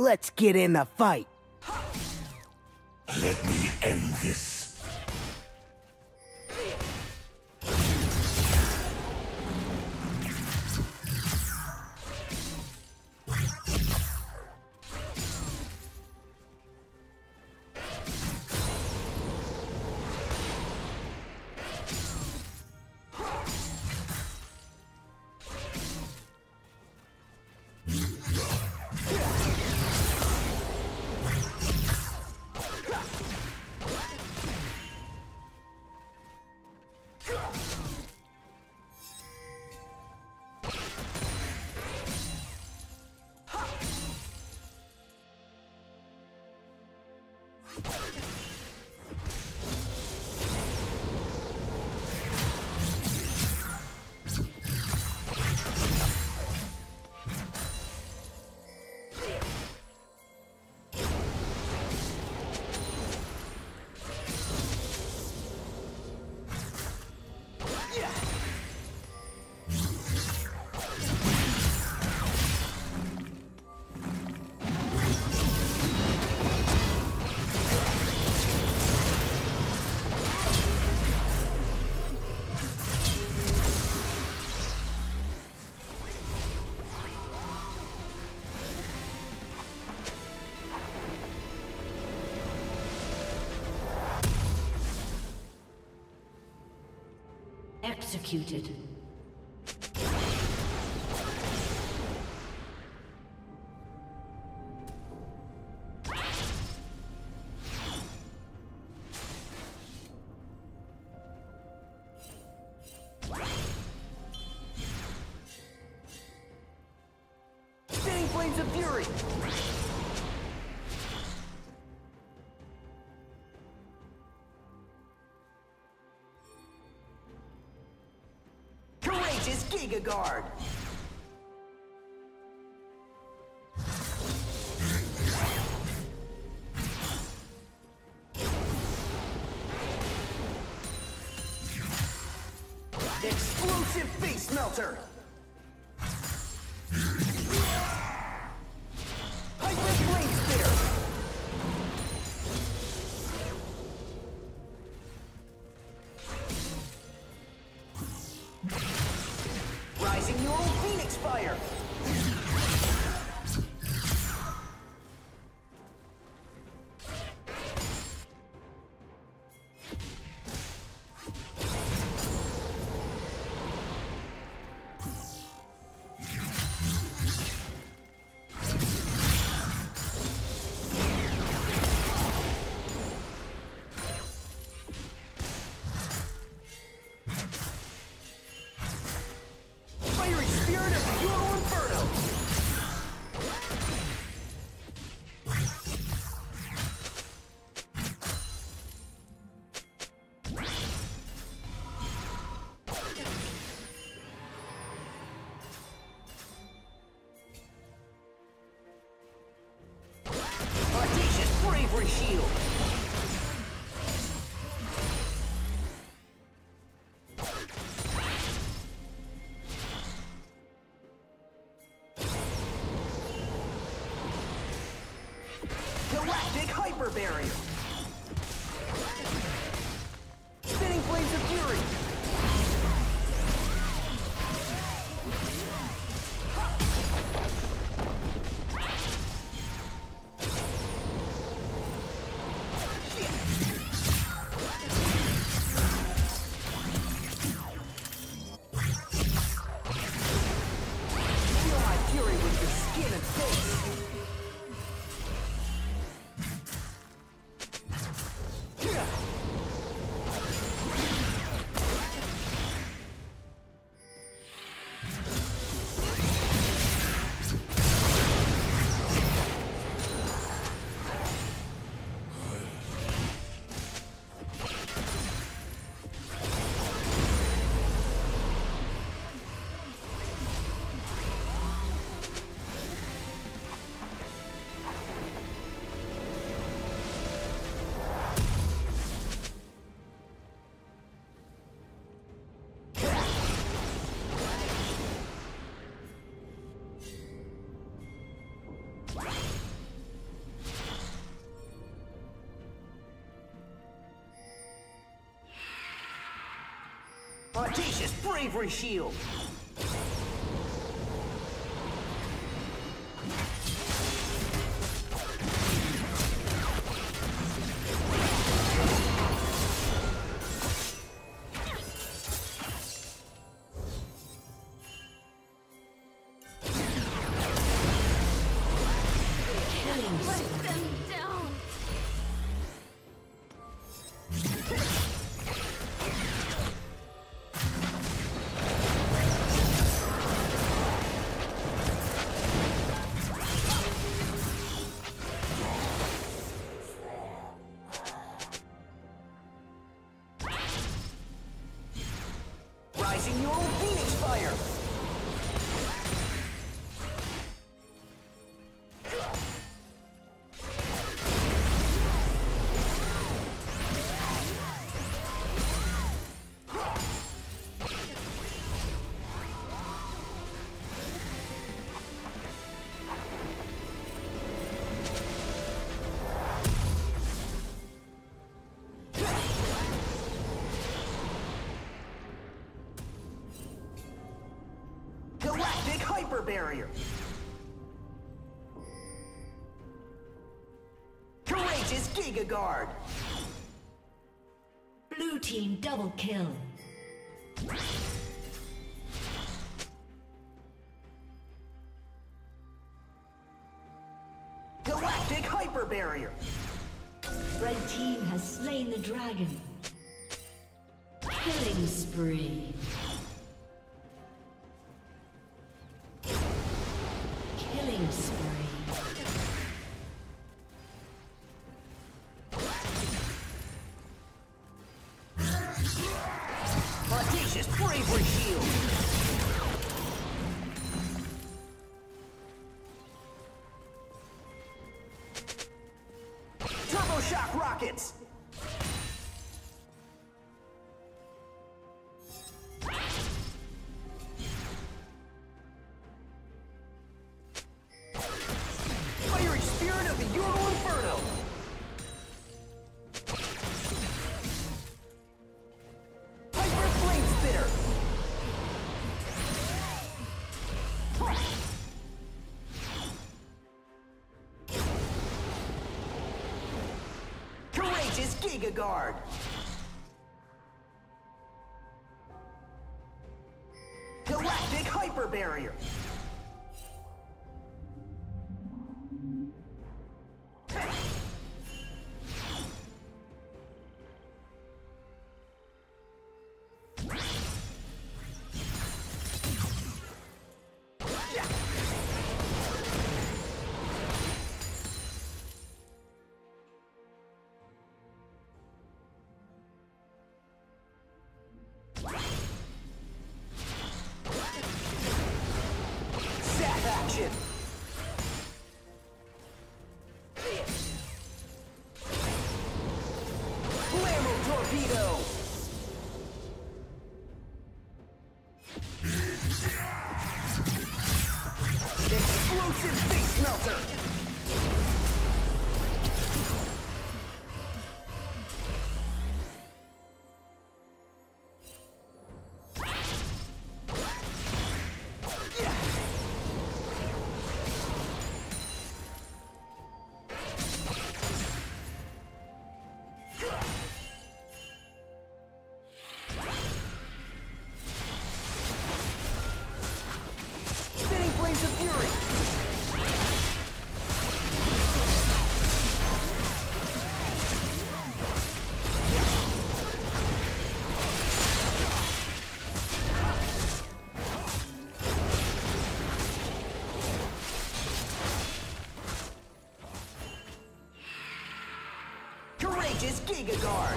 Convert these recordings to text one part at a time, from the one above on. Let's get in the fight. Let me end this. Executed. Spinning flames of fury. Courageous Gigaguard. Explosive Beast melter. Hyper flame spitter. Rising your old Phoenix fire! Shield. Galactic Hyper Barrier. Spinning flames of fury. Audacious bravery shield. Your old Phoenix fire! Galactic Hyper Barrier. Courageous Gigaguard. Blue team double kill. Galactic Hyper Barrier. Red team has slain the dragon. Killing spree. Audacious bravery shield. Turbo shock rockets. Is Gigaguard. Galactic Hyper Barrier. Action. Flammable torpedo. Explosive beast melter. Courageous Gigaguard.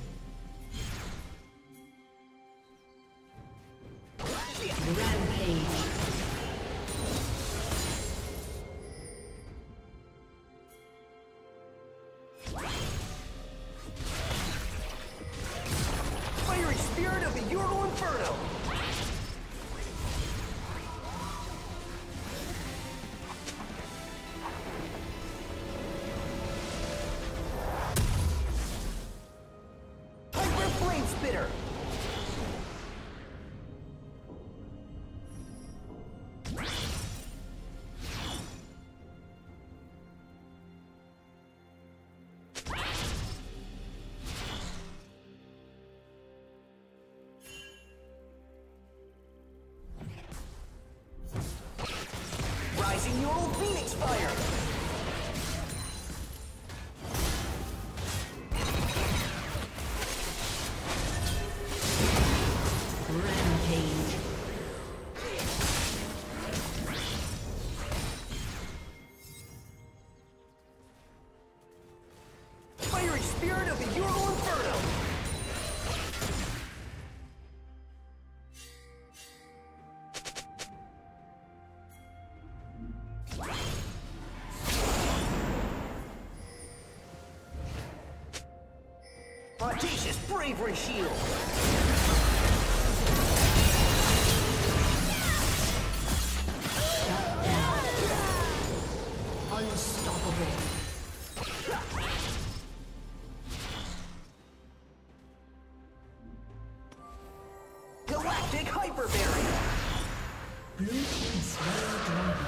Your old Phoenix fire! Audacious bravery shield! Unstoppable! Galactic Hyper Barrier! Blue team's very dragon.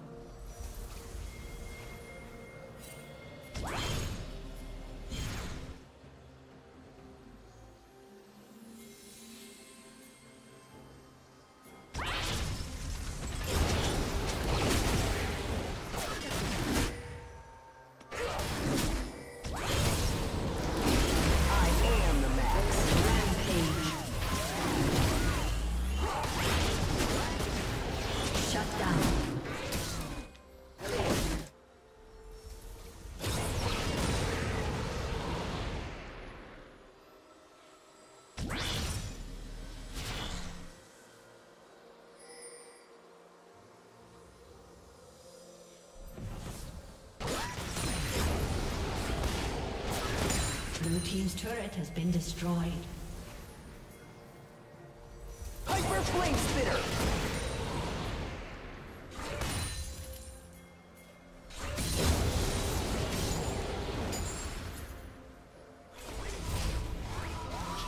Blue team's turret has been destroyed. Hyper flame spitter!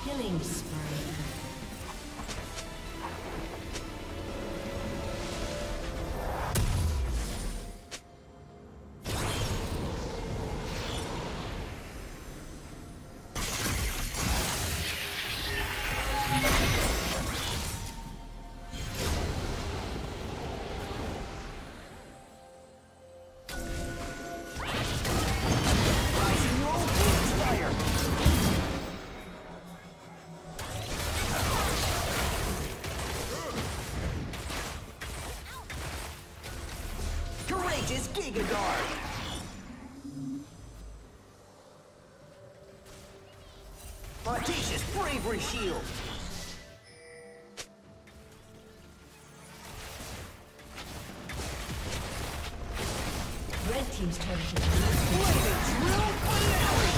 Killing spree. Courageous Gigaguard! Audacious bravery shield! Red team's turret is real finale!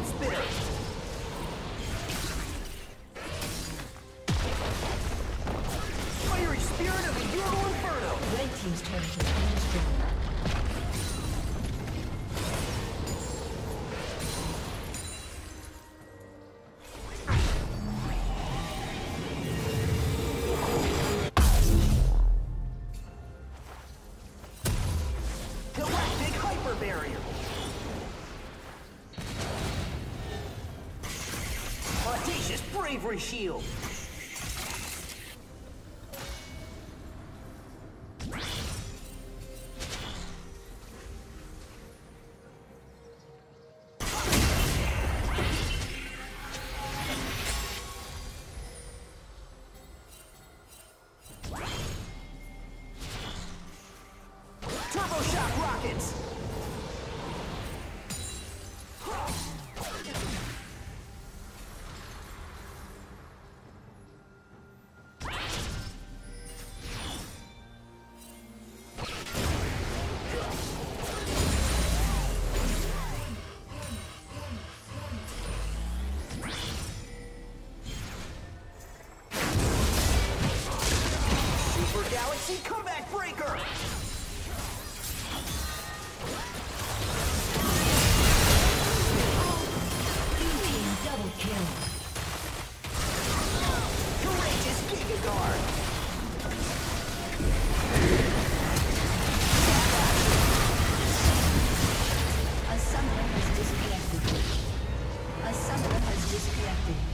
flame spitter. Fiery spirit of the Euro Inferno. Red team's turret has been destroyed. Galactic Hyper Barrier. Audacious Bravery Shield. A summoner has disconnected.